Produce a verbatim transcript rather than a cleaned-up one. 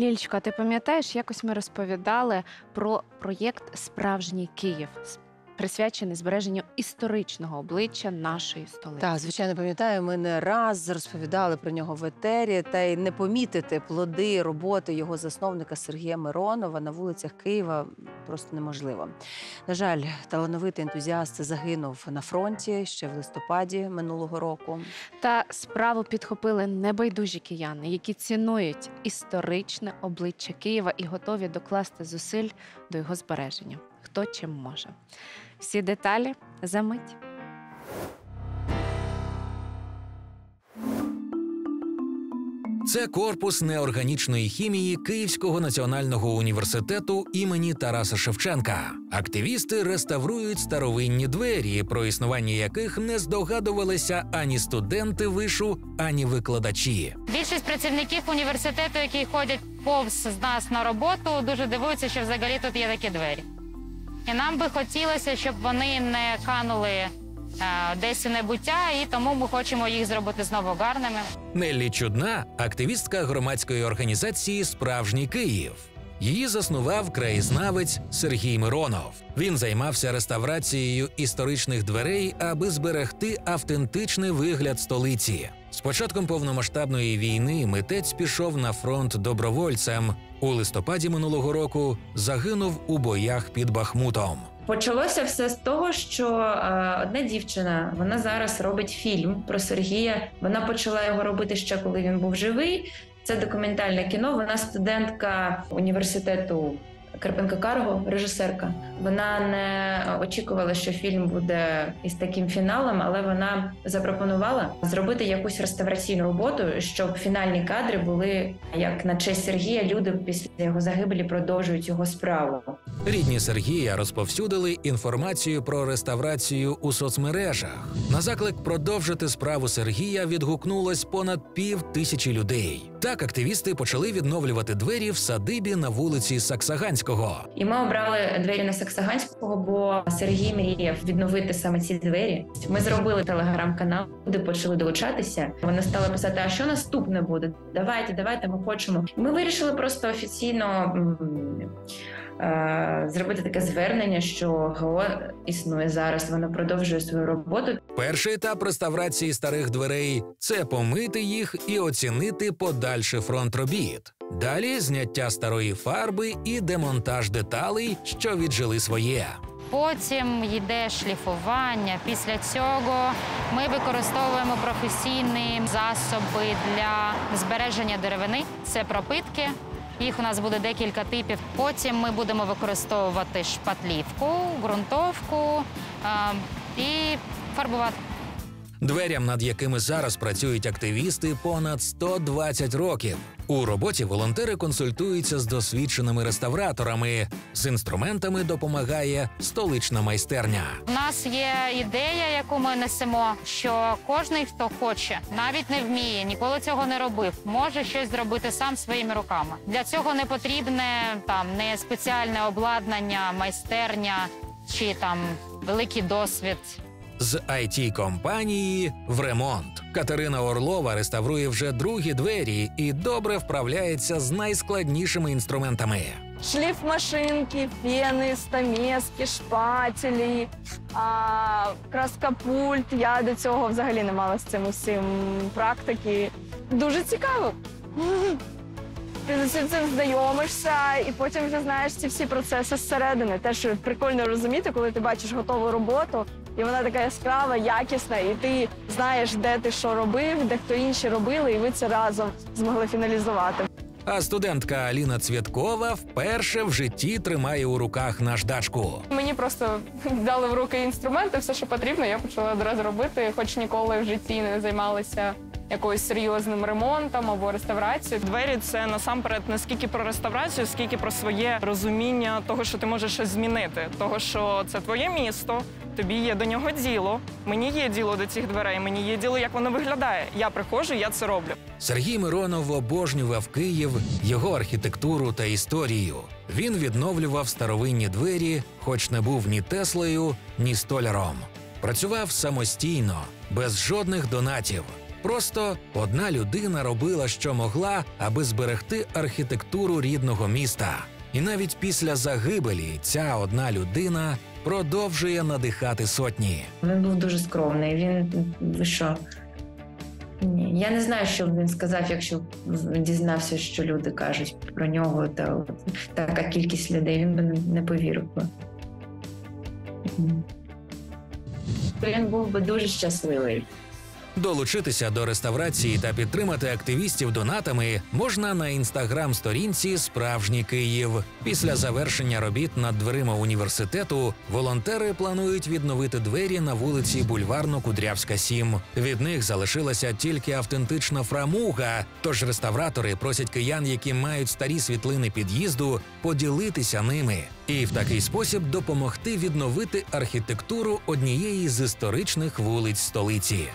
Лілечко, а ти пам'ятаєш, якось ми розповідали про проєкт «Справжній Київ», присвячений збереженню історичного обличчя нашої столиці. Так, звичайно, пам'ятаю, ми не раз розповідали про нього в етері, та й не помітити плоди роботи його засновника Сергія Миронова на вулицях Києва просто неможливо. На жаль, талановитий ентузіаст загинув на фронті ще в листопаді минулого року. Та справу підхопили небайдужі кияни, які цінують історичне обличчя Києва і готові докласти зусиль до його збереження. Хто чим може. Всі деталі за мить. Це корпус неорганічної хімії Київського національного університету імені Тараса Шевченка. Активісти реставрують старовинні двері, про існування яких не здогадувалися ані студенти вишу, ані викладачі. Більшість працівників університету, які ходять повз нас на роботу, дуже дивуються, що взагалі тут є такі двері. І нам би хотілося, щоб вони не канули е, десь у небуття, і тому ми хочемо їх зробити знову гарними. Неллі Чудна – активістка громадської організації «Справжній Київ». Її заснував краєзнавець Сергій Миронов. Він займався реставрацією історичних дверей, аби зберегти автентичний вигляд столиці. З початком повномасштабної війни митець пішов на фронт добровольцем. У листопаді минулого року загинув у боях під Бахмутом. Почалося все з того, що е, одна дівчина, вона зараз робить фільм про Сергія. Вона почала його робити ще, коли він був живий. Це документальне кіно. Вона студентка університету Карпенка-Карго, режисерка. Вона не очікувала, що фільм буде із таким фіналом, але вона запропонувала зробити якусь реставраційну роботу, щоб фінальні кадри були, як на честь Сергія, люди після його загибелі продовжують його справу. Рідні Сергія розповсюдили інформацію про реставрацію у соцмережах. На заклик продовжити справу Сергія відгукнулось понад пів тисячі людей. Так активісти почали відновлювати двері в садибі на вулиці Саксаганського. І ми обрали двері на Саксаганського, бо Сергій мріяв відновити саме ці двері. Ми зробили телеграм-канал, люди почали долучатися. Вони стали писати, а що наступне буде? Давайте, давайте, ми хочемо. Ми вирішили просто офіційно е зробити таке звернення, що ГО існує зараз, воно продовжує свою роботу. Перший етап реставрації старих дверей – це помити їх і оцінити подальший фронт робіт. Далі – зняття старої фарби і демонтаж деталей, що віджили своє. Потім йде шліфування. Після цього ми використовуємо професійні засоби для збереження деревини. Це пропитки. Їх у нас буде декілька типів. Потім ми будемо використовувати шпатлівку, ґрунтовку е і фарбувати. Дверям, над якими зараз працюють активісти, понад сто двадцять років. У роботі волонтери консультуються з досвідченими реставраторами. З інструментами допомагає столична майстерня. У нас є ідея, яку ми несемо, що кожен, хто хоче, навіть не вміє, ніколи цього не робив, може щось зробити сам своїми руками. Для цього не потрібне там не спеціальне обладнання, майстерня чи там великий досвід. З ай ті-компанії в ремонт. Катерина Орлова реставрує вже другі двері і добре вправляється з найскладнішими інструментами. Шліфмашинки, фени, стамески, шпателі, а, краскопульт. Я до цього взагалі не мала з цим усім практики. Дуже цікаво. Ти з цим знайомишся і потім вже знаєш ці всі процеси зсередини. Теж прикольно розуміти, коли ти бачиш готову роботу, і вона така яскрава, якісна, і ти знаєш, де ти що робив, де хто інші робили, і ви це разом змогли фіналізувати. А студентка Алина Цветкова вперше в житті тримає у руках наждачку. Мені просто дали в руки інструменти, все, що потрібно, я почала одразу робити, хоч ніколи в житті не займалася якоюсь серйозним ремонтом або реставрацією. Двері – це насамперед не скільки про реставрацію, скільки про своє розуміння того, що ти можеш щось змінити, того, що це твоє місто, тобі є до нього діло, мені є діло до цих дверей, мені є діло, як воно виглядає. Я приходжу, я це роблю. Сергій Миронов обожнював Київ, його архітектуру та історію. Він відновлював старовинні двері, хоч не був ні Теслою, ні столяром. Працював самостійно, без жодних донатів. Просто одна людина робила, що могла, аби зберегти архітектуру рідного міста. І навіть після загибелі ця одна людина продовжує надихати сотні. Він був дуже скромний. Він що? Ні. Я не знаю, що б він сказав, якщо дізнався, що люди кажуть про нього, та така кількість людей, він би не повірив. Він був би дуже щасливий. Долучитися до реставрації та підтримати активістів донатами можна на інстаграм-сторінці «Справжній Київ». Після завершення робіт над дверима університету волонтери планують відновити двері на вулиці Бульварно-Кудрявська-сім. Від них залишилася тільки автентична фрамуга, тож реставратори просять киян, які мають старі світлини під'їзду, поділитися ними. І в такий спосіб допомогти відновити архітектуру однієї з історичних вулиць столиці.